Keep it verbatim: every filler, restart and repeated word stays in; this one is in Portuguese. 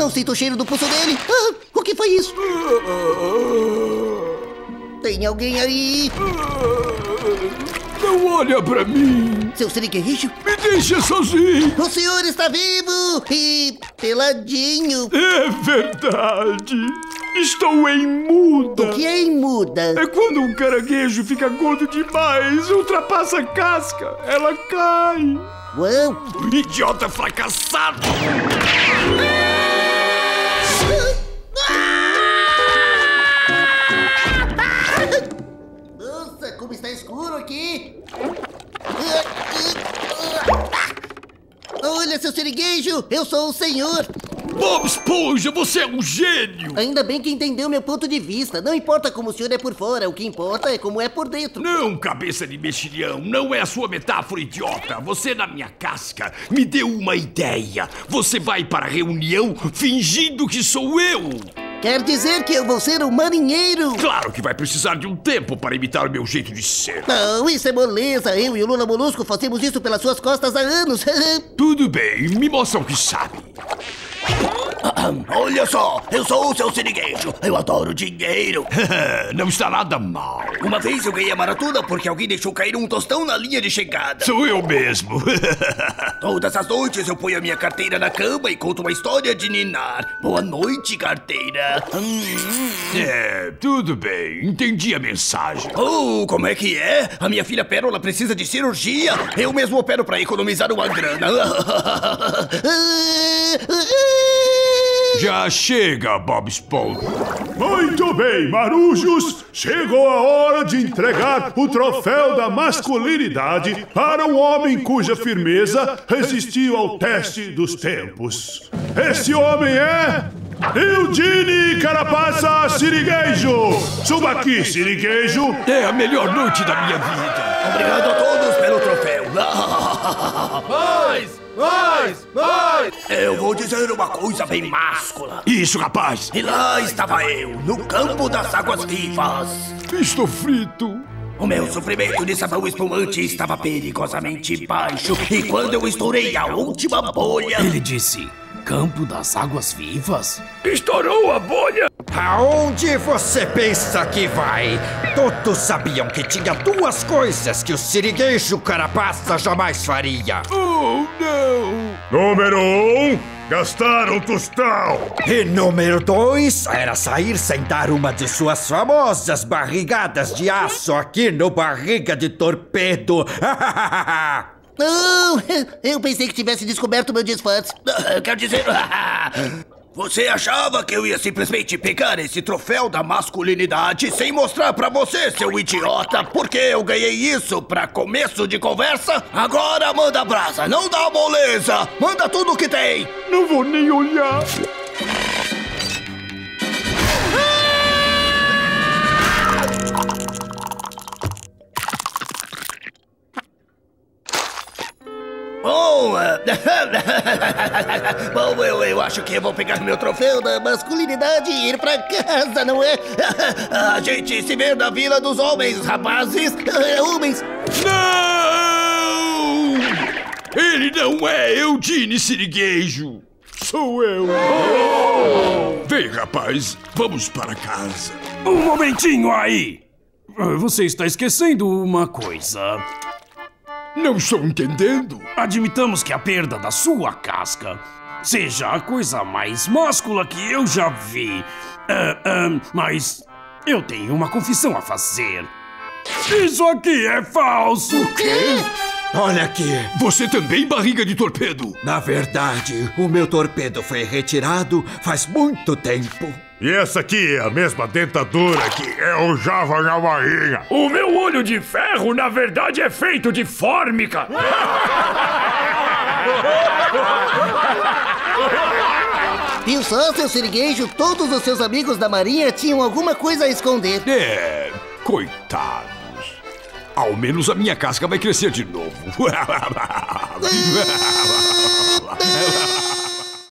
Não sinto o cheiro do pulso dele. Ah, o que foi isso? Tem alguém aí? Não olha pra mim. Seu Siriguejo? Me deixa sozinho. O senhor está vivo e peladinho. É verdade. Estou em muda. O que é em muda? É quando um caranguejo fica gordo demais, ultrapassa a casca, ela cai. Uau! Idiota fracassado! Nossa, como está escuro aqui! Olha, seu Siriguejo, eu sou o senhor! Bob Esponja, você é um gênio! Ainda bem que entendeu meu ponto de vista. Não importa como o senhor é por fora, o que importa é como é por dentro. Não, cabeça de mexilhão, não é a sua metáfora, idiota. Você na minha casca me deu uma ideia. Você vai para a reunião fingindo que sou eu. Quer dizer que eu vou ser um marinheiro? Claro que vai precisar de um tempo para imitar o meu jeito de ser. Não, isso é moleza. Eu e o Lula Molusco fazemos isso pelas suas costas há anos. Tudo bem, me mostra o que sabe. Olha só, eu sou o seu Siriguejo. Eu adoro dinheiro. Não está nada mal. Uma vez eu ganhei a maratona porque alguém deixou cair um tostão na linha de chegada. Sou eu mesmo. Todas as noites eu ponho a minha carteira na cama e conto uma história de ninar. Boa noite, carteira. É, tudo bem, entendi a mensagem. Oh, como é que é? A minha filha Pérola precisa de cirurgia. Eu mesmo opero para economizar uma grana. Já chega, Bob Esponja. Muito bem, marujos. Chegou a hora de entregar o troféu da masculinidade para um homem cuja firmeza resistiu ao teste dos tempos. Esse homem é... Eugene Carapaça Siriguejo. Suba aqui, Siriguejo. É a melhor noite da minha vida. Obrigado a todos pelo troféu. Mas... Mais! Mais! Eu vou dizer uma coisa bem máscula. Isso, rapaz! E lá estava eu, no campo das águas vivas. Estou frito. O meu sofrimento de sabão espumante estava perigosamente baixo. E quando eu estourei a última bolha... Ele disse, campo das águas vivas? Estourou a bolha! Aonde você pensa que vai? Todos sabiam que tinha duas coisas que o Siriguejo Carapaça jamais faria. Oh, não! Número um, gastar um tostão. E número dois, era sair sem dar uma de suas famosas barrigadas de aço aqui no Barriga de Torpedo. Não, eu pensei que tivesse descoberto meu disfarce. Quer dizer... Você achava que eu ia simplesmente pegar esse troféu da masculinidade sem mostrar pra você, seu idiota? Porque eu ganhei isso pra começo de conversa? Agora manda brasa, não dá moleza! Manda tudo o que tem! Não vou nem olhar! Bom, Bom eu, eu acho que eu vou pegar meu troféu da masculinidade e ir pra casa, não é? A gente se vê na Vila dos Homens, rapazes. Homens. Não! Ele não é Eugene Siriguejo. Sou eu. Oh! Vem, rapaz, vamos para casa. Um momentinho aí. Você está esquecendo uma coisa. Não estou entendendo. Admitamos que a perda da sua casca seja a coisa mais máscula que eu já vi. Uh, uh, mas eu tenho uma confissão a fazer. Isso aqui é falso. O quê? Olha aqui. Você também, barriga de torpedo? Na verdade, o meu torpedo foi retirado faz muito tempo. E essa aqui é a mesma dentadura que eu usava na marinha. O meu olho de ferro, na verdade, é feito de fórmica. Viu só, seu Siriguejo? Todos os seus amigos da marinha tinham alguma coisa a esconder. É, coitado. Ao menos a minha casca vai crescer de novo.